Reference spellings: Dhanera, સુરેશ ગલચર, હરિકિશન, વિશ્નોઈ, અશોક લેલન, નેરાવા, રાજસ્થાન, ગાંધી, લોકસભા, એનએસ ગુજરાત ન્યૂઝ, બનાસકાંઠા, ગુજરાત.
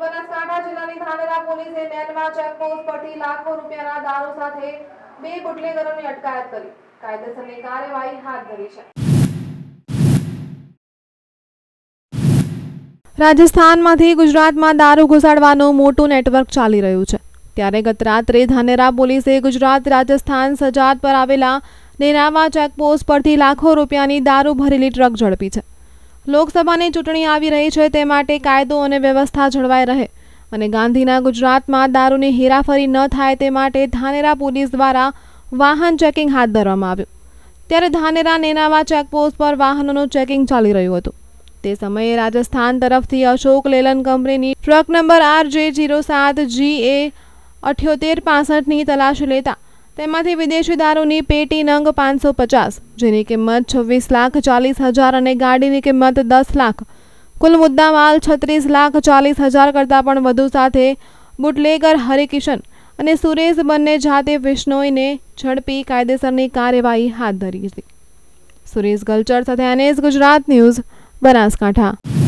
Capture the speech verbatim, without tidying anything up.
બનાસકાંઠા જિલ્લાની ધાનેરા પોલીસે મેનમાં ચેકપોસ્ટ પરથી લાખો રૂપિયાના દારૂ સાથે બે બુટલેગરોની અટકાયત કરી કાયદેસરની કાર્યવાહી હાથ ધરી છે। રાજસ્થાનમાંથી ગુજરાતમાં દારૂ ઘુસાડવાનું મોટું નેટવર્ક ચાલી રહ્યું છે, ત્યારે ગત રાત્રે ધાનેરા પોલીસે ગુજરાત રાજસ્થાન સરહદ પર આવેલા નેરાવા ચેકપોસ્ટ પરથી લાખો રૂપિયાની દારૂ ભરેલી ટ્રક ઝડપી છે। લોકસભાની ચૂંટણી આવી રહી છે, તે માટે કાયદો અને વ્યવસ્થા જળવાઈ રહે અને ગાંધીના ગુજરાતમાં દારૂની હેરાફેરી ન થાય તે માટે ધાનેરા પોલીસ દ્વારા વાહન ચેકિંગ હાથ ધરવામાં આવ્યું। ત્યારે ધાનેરા નેરાવા ચેકપોસ્ટ પર વાહનોનું ચેકિંગ ચાલી રહ્યું હતું। તે સમયે રાજસ્થાન તરફથી અશોક લેલન કંપનીની ટ્રક નંબર આરજે જીરો સાત જી એ અઠ્યોતેર પાસઠની તલાશ લેતા તેમાંથી વિદેશી દારૂની પેટી નંગ પાંચસો પચાસ જેની કિંમત છવ્વીસ લાખ ચાલીસ હજાર અને ગાડીની કિંમત દસ લાખ કુલ મુદ્દામાલ છત્રીસ લાખ ચાલીસ હજાર કરતાં પણ વધુ સાથે બુટલેગર હરિકિશન અને સુરેશ બંને જાતે વિશ્નોઈને ઝડપી કાયદેસરની કાર્યવાહી હાથ ધરી હતી। સુરેશ ગલચર સાથે એનએસ ગુજરાત ન્યૂઝ બનાસકાંઠા।